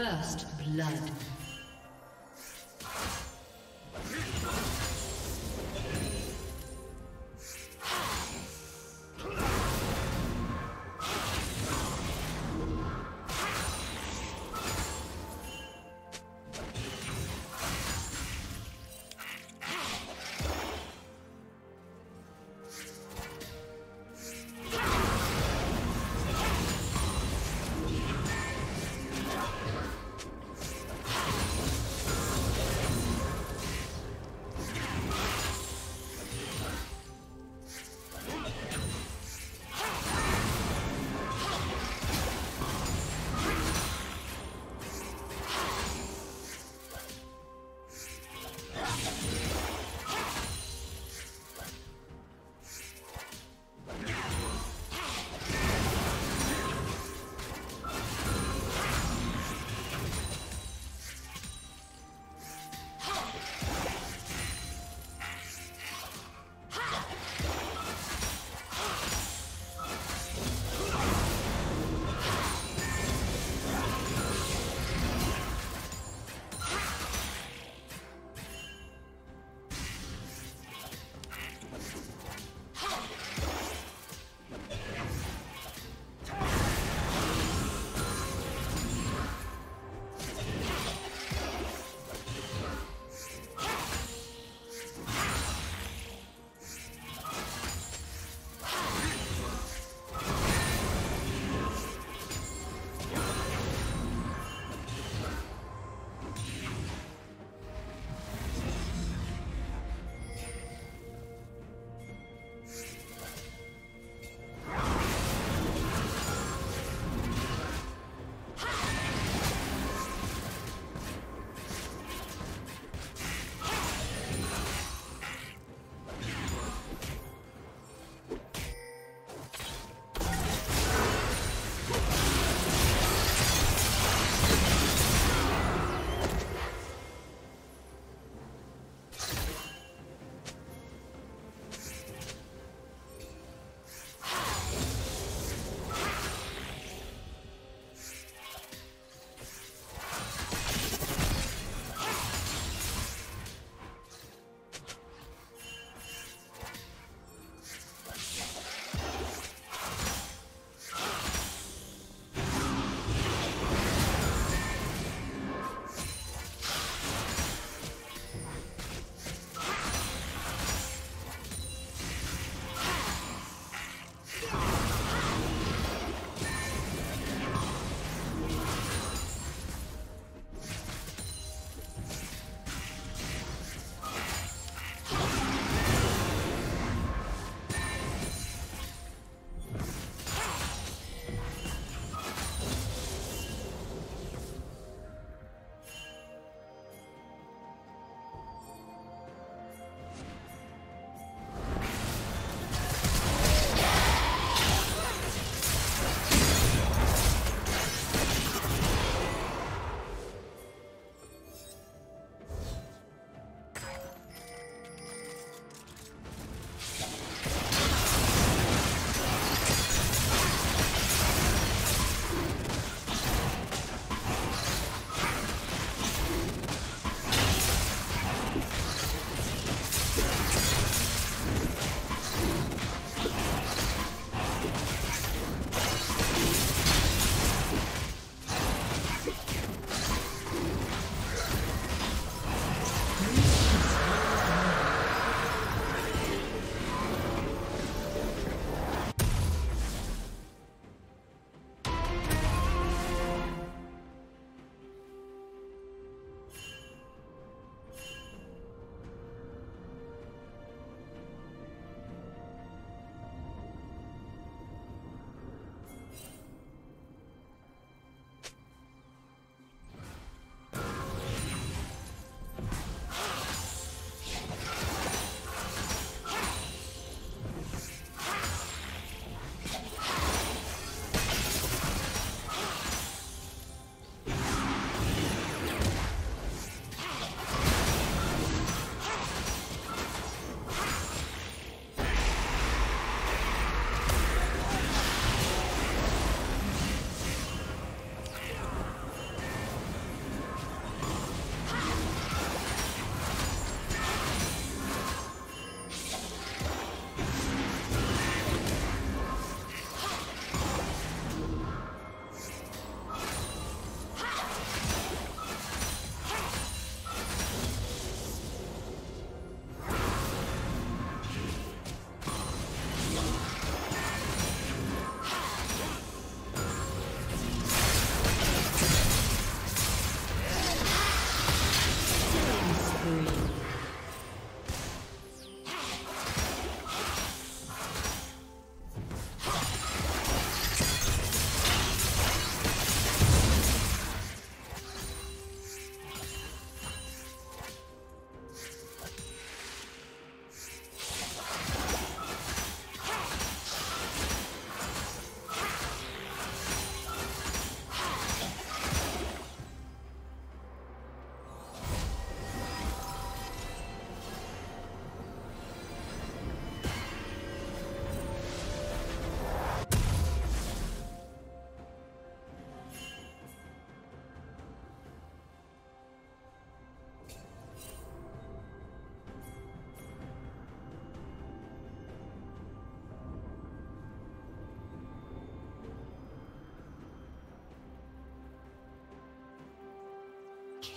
First blood.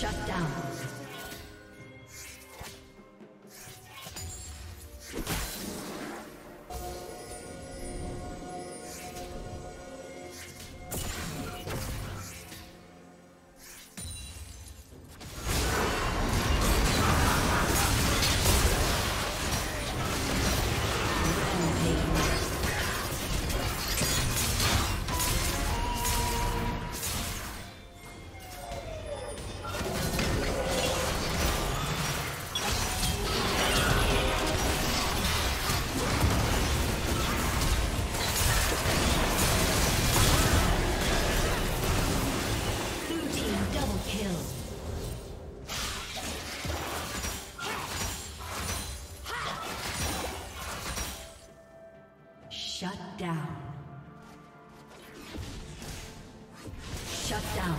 Shut down.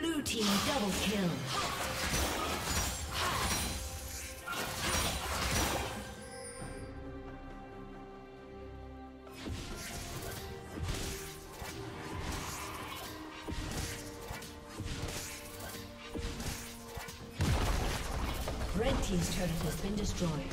Blue team double kill. Blue team double kill. Red Team's turret has been destroyed.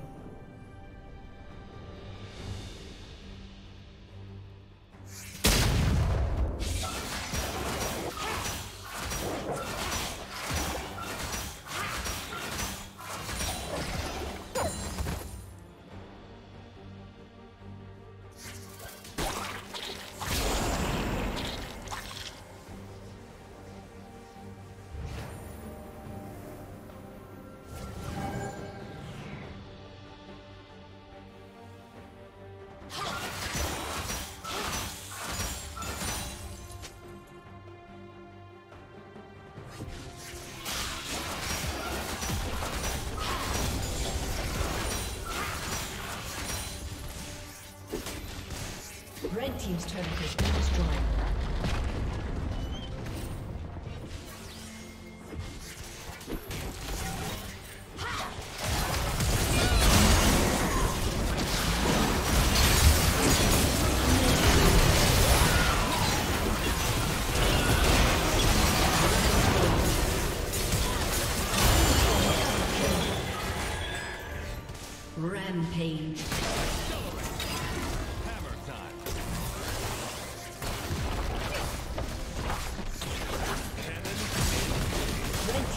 Red Team's turret has been destroyed.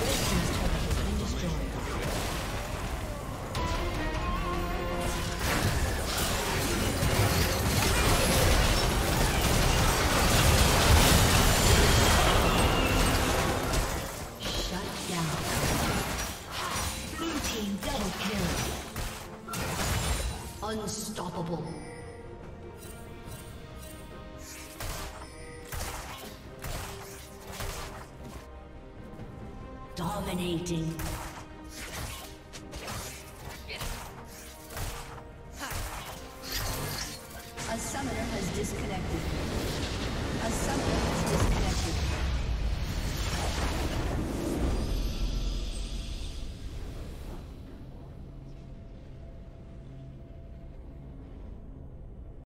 Red Team's turret has been destroyed. Dominating. A summoner has disconnected.